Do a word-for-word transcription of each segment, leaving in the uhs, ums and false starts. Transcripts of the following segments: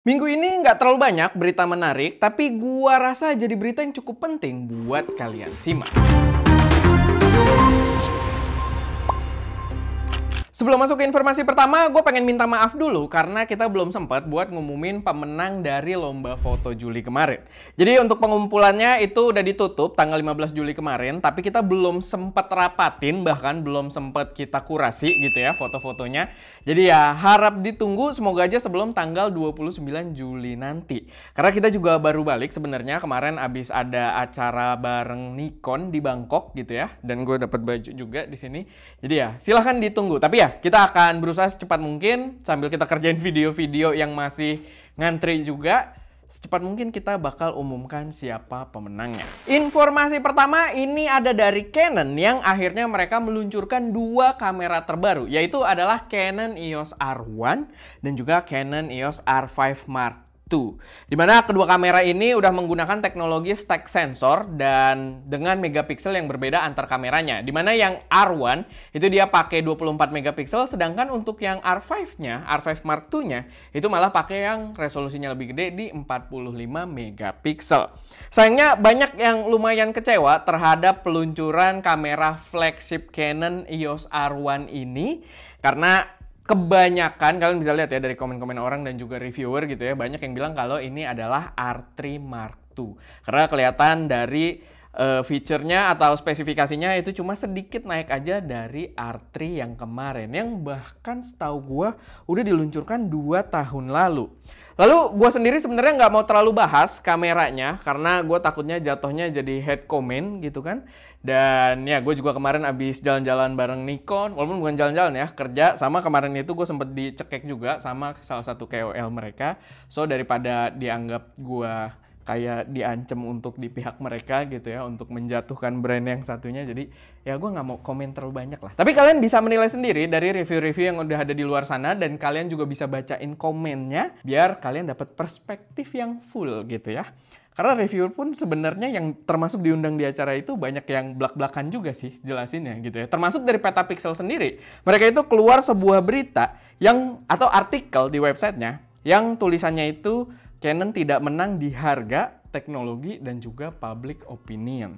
Minggu ini nggak terlalu banyak berita menarik, tapi gua rasa jadi berita yang cukup penting buat kalian simak. Sebelum masuk ke informasi pertama, gue pengen minta maaf dulu karena kita belum sempat buat ngumumin pemenang dari lomba foto Juli kemarin. Jadi untuk pengumpulannya itu udah ditutup tanggal lima belas Juli kemarin, tapi kita belum sempat rapatin, bahkan belum sempat kita kurasi gitu ya foto-fotonya. Jadi ya harap ditunggu, semoga aja sebelum tanggal dua puluh sembilan Juli nanti. Karena kita juga baru balik sebenarnya kemarin abis ada acara bareng Nikon di Bangkok gitu ya, dan gue dapet baju juga di sini. Jadi ya silahkan ditunggu, tapi ya kita akan berusaha secepat mungkin sambil kita kerjain video-video yang masih ngantri juga. Secepat mungkin kita bakal umumkan siapa pemenangnya. Informasi pertama ini ada dari Canon yang akhirnya mereka meluncurkan dua kamera terbaru, yaitu adalah Canon E O S R satu dan juga Canon E O S R lima Mark Tuh. Dimana kedua kamera ini udah menggunakan teknologi stack sensor dan dengan megapiksel yang berbeda antar kameranya. Dimana yang R satu itu dia pakai dua puluh empat megapiksel, sedangkan untuk yang R lima-nya, R lima Mark two-nya itu malah pakai yang resolusinya lebih gede di empat puluh lima megapiksel. Sayangnya banyak yang lumayan kecewa terhadap peluncuran kamera flagship Canon E O S R satu ini karena kebanyakan, kalian bisa lihat ya dari komen-komen orang dan juga reviewer gitu ya, banyak yang bilang kalau ini adalah R tiga Mark two. Karena kelihatan dari uh, fiturnya atau spesifikasinya itu cuma sedikit naik aja dari R tiga yang kemarin. Yang bahkan setahu gue udah diluncurkan dua tahun lalu. Lalu gue sendiri sebenarnya nggak mau terlalu bahas kameranya karena gue takutnya jatuhnya jadi head comment gitu kan. Dan ya gue juga kemarin abis jalan-jalan bareng Nikon, walaupun bukan jalan-jalan ya, kerja. Sama kemarin itu gue sempet dicekek juga sama salah satu K O L mereka. So daripada dianggap gue kayak diancem untuk di pihak mereka gitu ya, untuk menjatuhkan brand yang satunya, jadi ya gue nggak mau komen terlalu banyak lah. Tapi kalian bisa menilai sendiri dari review-review yang udah ada di luar sana, dan kalian juga bisa bacain komennya biar kalian dapat perspektif yang full gitu ya. Karena reviewer pun sebenarnya yang termasuk diundang di acara itu banyak yang blak-blakan juga sih jelasinnya gitu ya. Termasuk dari Petapixel sendiri. Mereka itu keluar sebuah berita yang atau artikel di websitenya yang tulisannya itu Canon tidak menang di harga, teknologi, dan juga public opinion.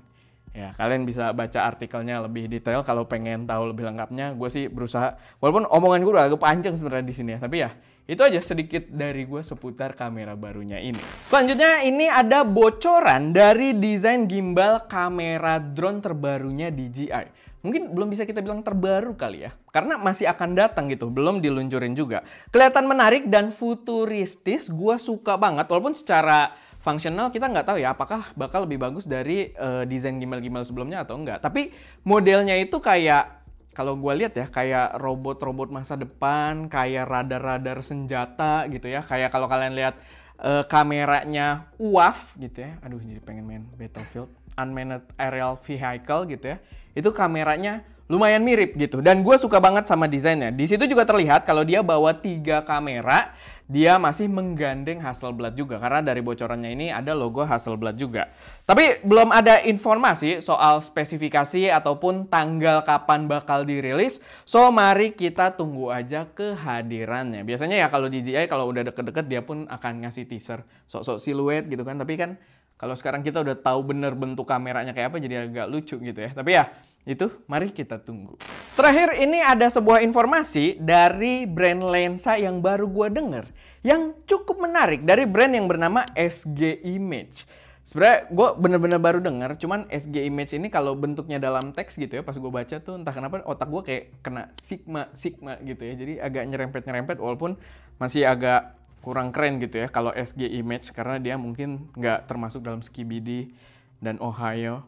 Ya, kalian bisa baca artikelnya lebih detail kalau pengen tahu lebih lengkapnya. Gue sih berusaha, walaupun omongan gue udah agak panjang sebenarnya di sini ya, tapi ya itu aja sedikit dari gue seputar kamera barunya ini. Selanjutnya ini ada bocoran dari desain gimbal kamera drone terbarunya D J I. Mungkin belum bisa kita bilang terbaru kali ya, karena masih akan datang gitu, belum diluncurin juga. Kelihatan menarik dan futuristis, gue suka banget, walaupun secara fungsional kita nggak tahu ya apakah bakal lebih bagus dari uh, desain gimbal-gimbal sebelumnya atau enggak. Tapi modelnya itu kayak, kalau gue lihat ya, kayak robot-robot masa depan, kayak radar-radar senjata gitu ya. Kayak kalau kalian lihat uh, kameranya U A V gitu ya. Aduh, jadi pengen main Battlefield. Unmanned Aerial Vehicle gitu ya. Itu kameranya lumayan mirip gitu. Dan gue suka banget sama desainnya. Di situ juga terlihat kalau dia bawa tiga kamera, dia masih menggandeng Hasselblad juga. Karena dari bocorannya ini ada logo Hasselblad juga. Tapi belum ada informasi soal spesifikasi ataupun tanggal kapan bakal dirilis. So mari kita tunggu aja kehadirannya. Biasanya ya kalau D J I kalau udah deket-deket dia pun akan ngasih teaser. Sok-sok siluet gitu kan. Tapi kan kalau sekarang kita udah tahu bener bentuk kameranya kayak apa, jadi agak lucu gitu ya. Tapi ya itu mari kita tunggu. Terakhir ini ada sebuah informasi dari brand lensa yang baru gua denger yang cukup menarik dari brand yang bernama S G Image. Sebenarnya gue bener-bener baru dengar, cuman S G Image ini kalau bentuknya dalam teks gitu ya, pas gue baca tuh entah kenapa otak gue kayak kena sigma sigma gitu ya, jadi agak nyerempet-nyerempet walaupun masih agak kurang keren gitu ya kalau S G Image, karena dia mungkin nggak termasuk dalam Skibidi dan Ohio.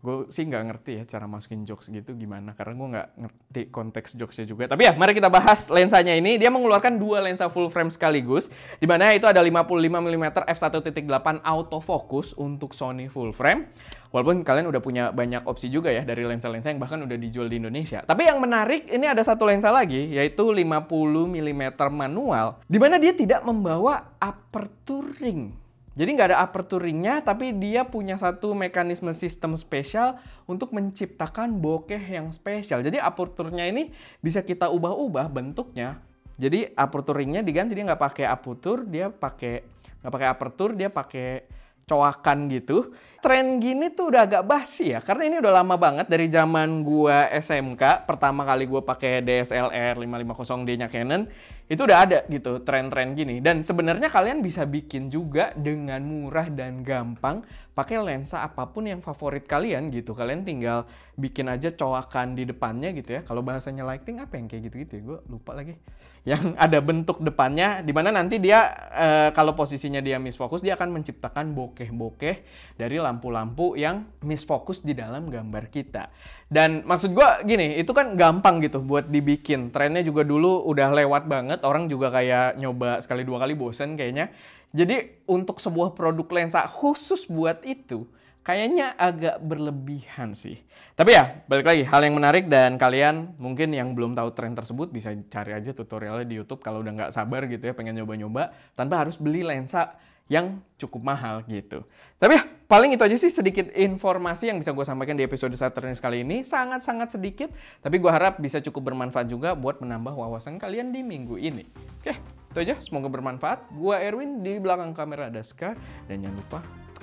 Gue sih nggak ngerti ya cara masukin jokes gitu gimana, karena gue nggak ngerti konteks jokesnya juga. Tapi ya mari kita bahas lensanya ini. Dia mengeluarkan dua lensa full frame sekaligus, dimana itu ada lima puluh lima milimeter f satu titik delapan autofocus untuk Sony full frame. Walaupun kalian udah punya banyak opsi juga ya dari lensa-lensa yang bahkan udah dijual di Indonesia. Tapi yang menarik ini ada satu lensa lagi, yaitu lima puluh milimeter manual, dimana dia tidak membawa aperture ring. Jadi nggak ada aperture ringnya, tapi dia punya satu mekanisme sistem spesial untuk menciptakan bokeh yang spesial. Jadi aperturnya ini bisa kita ubah-ubah bentuknya Jadi aperture ringnya diganti, dia nggak pakai aputur, dia pakai nggak pakai aperture, dia pakai coakan gitu. Tren gini tuh udah agak basi ya, karena ini udah lama banget dari zaman gua S M K. Pertama kali gua pakai D S L R lima lima nol D-nya Canon, itu udah ada gitu tren-tren gini. Dan sebenarnya kalian bisa bikin juga dengan murah dan gampang pakai lensa apapun yang favorit kalian gitu. Kalian tinggal bikin aja coakan di depannya gitu ya. Kalau bahasanya lighting apa yang kayak gitu-gitu ya, gua lupa lagi. Yang ada bentuk depannya dimana nanti dia eh, kalau posisinya dia misfokus, dia akan menciptakan bokeh-bokeh dari lampu-lampu yang misfokus di dalam gambar kita. Dan maksud gue gini, itu kan gampang gitu buat dibikin. Trennya juga dulu udah lewat banget, orang juga kayak nyoba sekali dua kali bosen kayaknya. Jadi untuk sebuah produk lensa khusus buat itu, kayaknya agak berlebihan sih. Tapi ya balik lagi, hal yang menarik, dan kalian mungkin yang belum tahu tren tersebut bisa cari aja tutorialnya di YouTube kalau udah nggak sabar gitu ya pengen nyoba-nyoba tanpa harus beli lensa yang cukup mahal gitu. Tapi ya, paling itu aja sih sedikit informasi yang bisa gue sampaikan di episode Saturn News kali ini. Sangat-sangat sedikit, tapi gue harap bisa cukup bermanfaat juga buat menambah wawasan kalian di minggu ini. Oke, itu aja. Semoga bermanfaat. Gue Erwin, di belakang kamera ada Scar, dan jangan lupa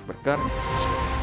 berkar.